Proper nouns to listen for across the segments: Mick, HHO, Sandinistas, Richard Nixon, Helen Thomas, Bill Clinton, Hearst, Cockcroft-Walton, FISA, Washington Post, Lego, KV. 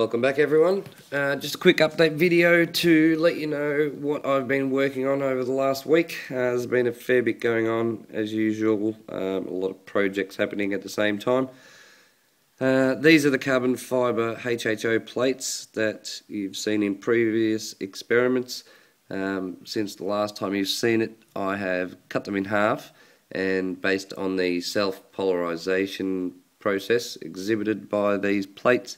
Welcome back everyone, just a quick update video to let you know what I've been working on over the last week. There's been a fair bit going on as usual, a lot of projects happening at the same time. These are the carbon fibre HHO plates that you've seen in previous experiments. Since the last time you've seen it, I have cut them in half, and based on the self-polarisation process exhibited by these plates,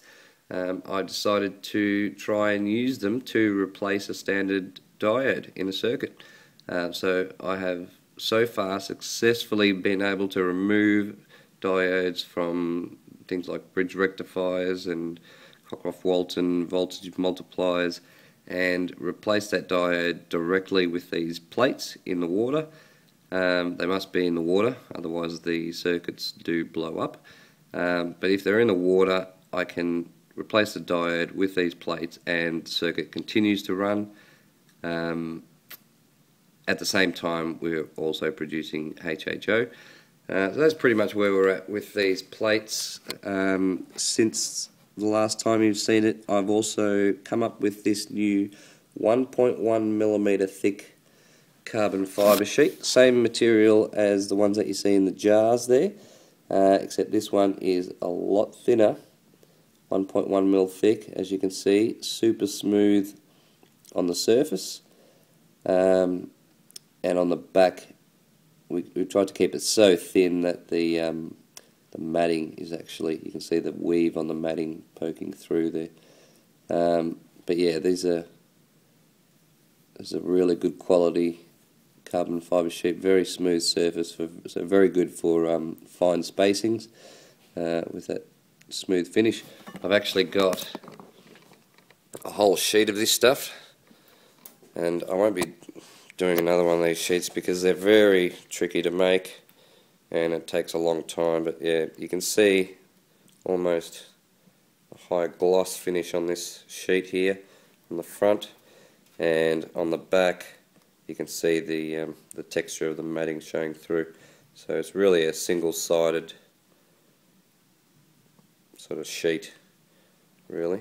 I decided to try and use them to replace a standard diode in a circuit. So I have so far successfully been able to remove diodes from things like bridge rectifiers and Cockcroft-Walton voltage multipliers, and replace that diode directly with these plates in the water. They must be in the water, otherwise the circuits do blow up. But if they're in the water, I can replace the diode with these plates and the circuit continues to run. At the same time, we're also producing HHO. So that's pretty much where we're at with these plates. Since the last time you've seen it, I've also come up with this new 1.1mm thick carbon fibre sheet. Same material as the ones that you see in the jars there, except this one is a lot thinner. 1.1mm thick, as you can see, super smooth on the surface, and on the back we tried to keep it so thin that the matting is actually, you can see the weave on the matting poking through there. But yeah, this is a really good quality carbon fibre sheet, very smooth surface, so very good for fine spacings with that smooth finish. I've actually got a whole sheet of this stuff, and I won't be doing another one of these sheets because they're very tricky to make and it takes a long time. But yeah, you can see almost a high gloss finish on this sheet here on the front, and on the back you can see the texture of the matting showing through. So it's really a single-sided sort of sheet, really.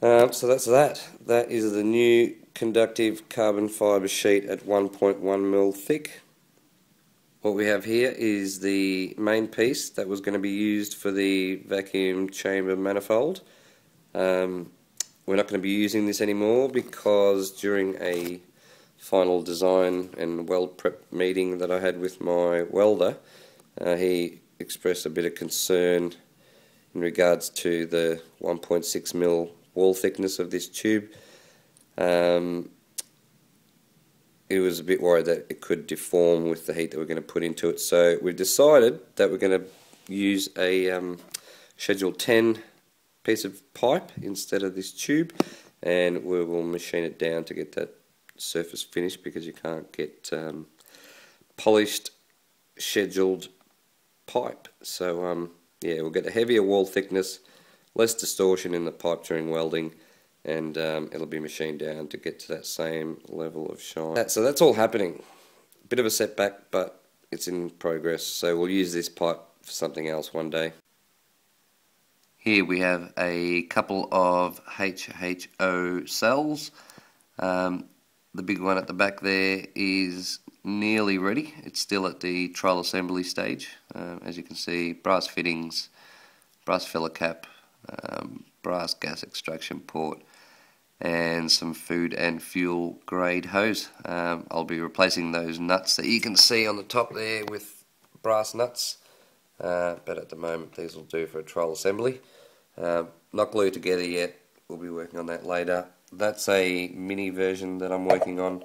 So that's that. That is the new conductive carbon fibre sheet at 1.1mm thick. What we have here is the main piece that was going to be used for the vacuum chamber manifold. We're not going to be using this anymore because during a final design and weld prep meeting that I had with my welder, he expressed a bit of concern in regards to the 1.6mm wall thickness of this tube. He was a bit worried that it could deform with the heat that we're going to put into it, so we've decided that we're going to use a Schedule 10 piece of pipe instead of this tube, and we will machine it down to get that surface finish, because you can't get polished scheduled pipe. So yeah, we'll get a heavier wall thickness, less distortion in the pipe during welding, and it'll be machined down to get to that same level of shine. So that's all happening. Bit of a setback, but it's in progress, so we'll use this pipe for something else one day. Here we have a couple of HHO cells. The big one at the back there is nearly ready. It's still at the trial assembly stage. As you can see, brass fittings, brass filler cap, brass gas extraction port, and some food and fuel grade hose. I'll be replacing those nuts that you can see on the top there with brass nuts, but at the moment these will do for a trial assembly. Not glued together yet, we'll be working on that later. That's a mini version that I'm working on.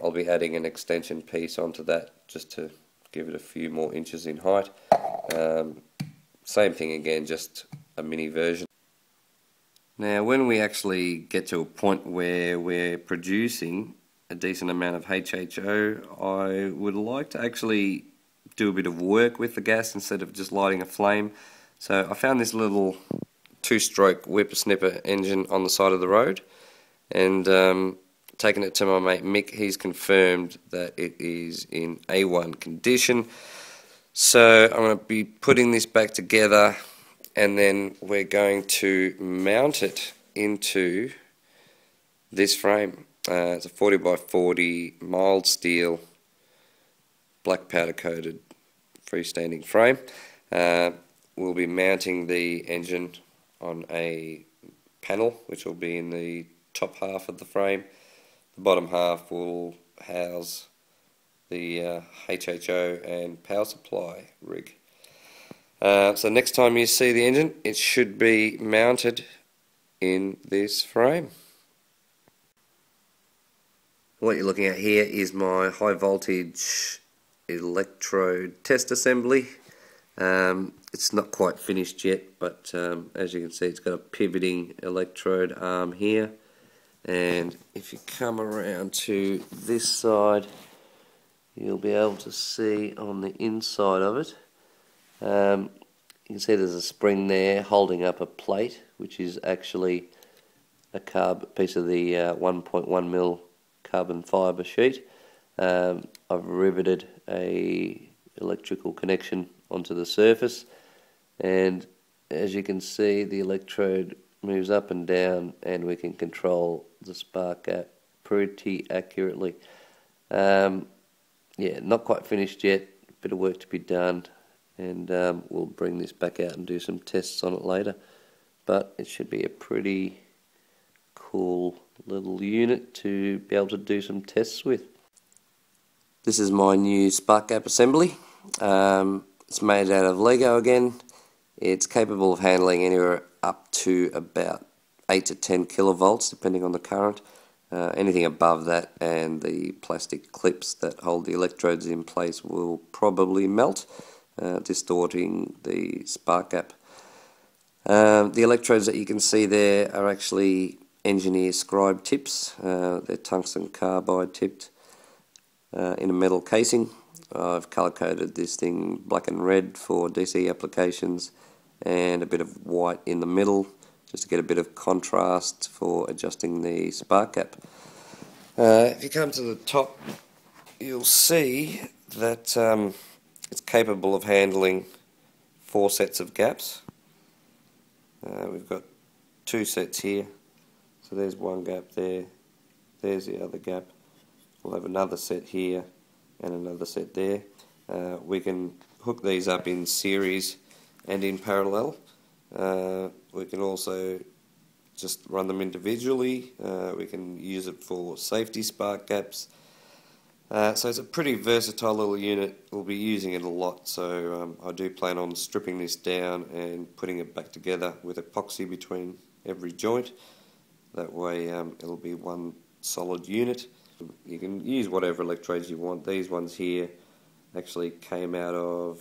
I'll be adding an extension piece onto that just to give it a few more inches in height. Same thing again, just a mini version. Now, when we actually get to a point where we're producing a decent amount of HHO, I would like to actually do a bit of work with the gas instead of just lighting a flame. So I found this little two-stroke whippersnipper engine on the side of the road, and taken it to my mate Mick. He's confirmed that it is in A1 condition, so I'm going to be putting this back together and then we're going to mount it into this frame. It's a 40 by 40 mild steel black powder coated freestanding frame. We'll be mounting the engine on a panel which will be in the top half of the frame. The bottom half will house the HHO and power supply rig. So next time you see the engine, it should be mounted in this frame. What you're looking at here is my high voltage electrode test assembly. It's not quite finished yet, but as you can see, it's got a pivoting electrode arm here, and if you come around to this side, you'll be able to see on the inside of it. You can see there's a spring there holding up a plate, which is actually a piece of the 1.1 mil carbon fibre sheet. I've riveted a electrical connection onto the surface, and as you can see, the electrode moves up and down, and we can control the spark gap pretty accurately. Yeah, not quite finished yet, a bit of work to be done, and we'll bring this back out and do some tests on it later, but it should be a pretty cool little unit to be able to do some tests with. This is my new spark gap assembly. It's made out of Lego again. It's capable of handling anywhere up to about 8 to 10 kilovolts depending on the current. Anything above that and the plastic clips that hold the electrodes in place will probably melt, distorting the spark gap. The electrodes that you can see there are actually engineer scribe tips. They're tungsten carbide tipped in a metal casing. I've colour coded this thing black and red for DC applications and a bit of white in the middle just to get a bit of contrast for adjusting the spark gap. If you come to the top, you'll see that it's capable of handling 4 sets of gaps. We've got 2 sets here, so there's one gap there, there's the other gap. We'll have another set here and another set there. We can hook these up in series and in parallel. We can also just run them individually. We can use it for safety spark gaps. So it's a pretty versatile little unit. We'll be using it a lot, so I do plan on stripping this down and putting it back together with epoxy between every joint. That way it'll be one solid unit. You can use whatever electrodes you want. These ones here actually came out of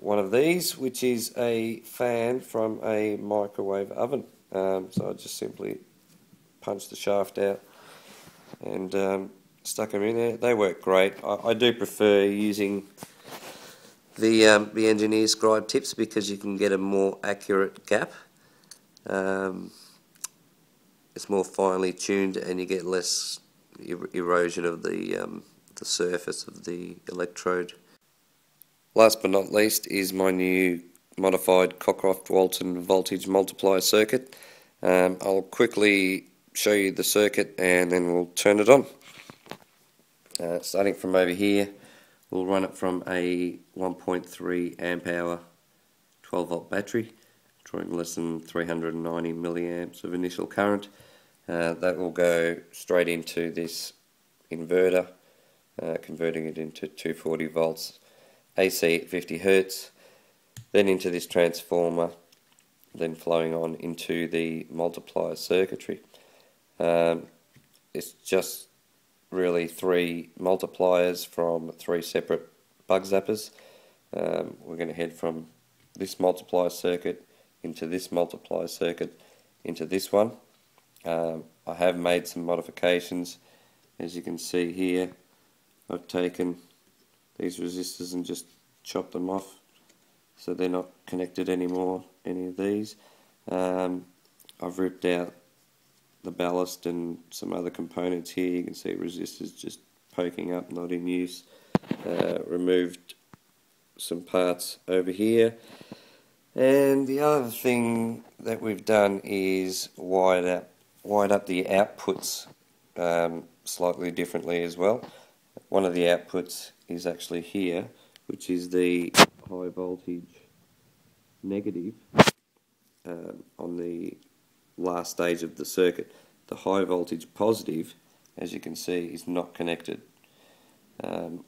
one of these, which is a fan from a microwave oven. So I just simply punched the shaft out and stuck them in there. They work great. I do prefer using the engineer scribe tips because you can get a more accurate gap. It's more finely tuned and you get less erosion of the surface of the electrode. Last but not least is my new modified Cockcroft-Walton voltage multiplier circuit. I'll quickly show you the circuit and then we'll turn it on. Starting from over here, we'll run it from a 1.3 amp hour 12 volt battery, drawing less than 390 milliamps of initial current. That will go straight into this inverter, converting it into 240 volts AC at 50 Hertz, then into this transformer, then flowing on into the multiplier circuitry. It's just really 3 multipliers from 3 separate bug zappers. We're going to head from this multiplier circuit into this multiplier circuit into this one. I have made some modifications. As you can see here, I've taken these resistors and just chopped them off so they're not connected anymore, any of these. I've ripped out the ballast and some other components here. You can see resistors just poking up, not in use. Removed some parts over here. And the other thing that we've done is wide up the outputs slightly differently as well. One of the outputs is actually here, which is the high voltage negative on the last stage of the circuit. The high voltage positive, as you can see, is not connected.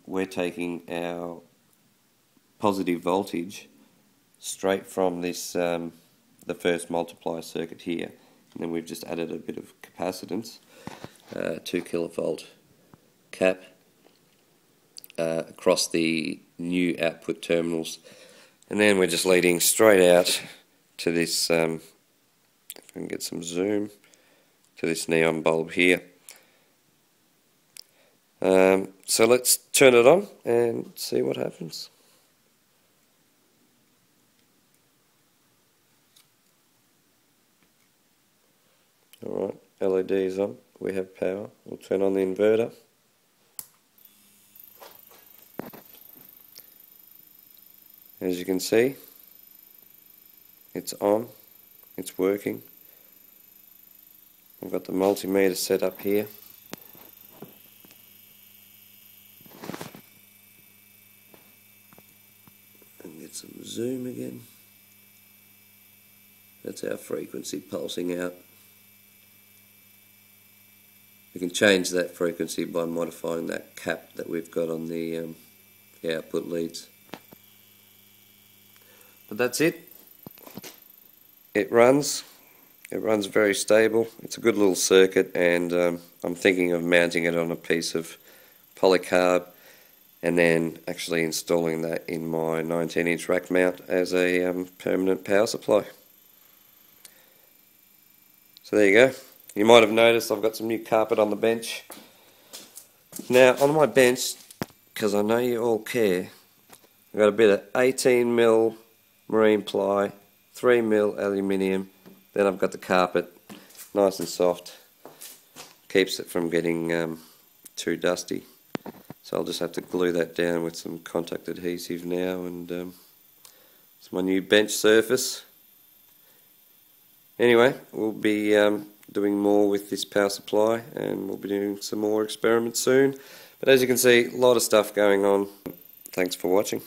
We're taking our positive voltage straight from this the first multiplier circuit here, and then we've just added a bit of capacitance, 2 kilovolt cap across the new output terminals, and then we're just leading straight out to this if I can get some zoom to this neon bulb here. So let's turn it on and see what happens. Alright, LED is on, we have power, we'll turn on the inverter. As you can see, it's on, it's working. I've got the multimeter set up here. And get some zoom again. That's our frequency pulsing out. We can change that frequency by modifying that cap that we've got on the output leads. But that's it. It runs. It runs very stable. It's a good little circuit, and I'm thinking of mounting it on a piece of polycarb and then actually installing that in my 19-inch rack mount as a permanent power supply. So there you go. You might have noticed I've got some new carpet on the bench. Now on my bench, because I know you all care, I've got a bit of 18mm marine ply, 3mm aluminium, then I've got the carpet, nice and soft, keeps it from getting too dusty. So I'll just have to glue that down with some contact adhesive now, and it's my new bench surface. Anyway, we'll be doing more with this power supply, and we'll be doing some more experiments soon. But as you can see, a lot of stuff going on. Thanks for watching.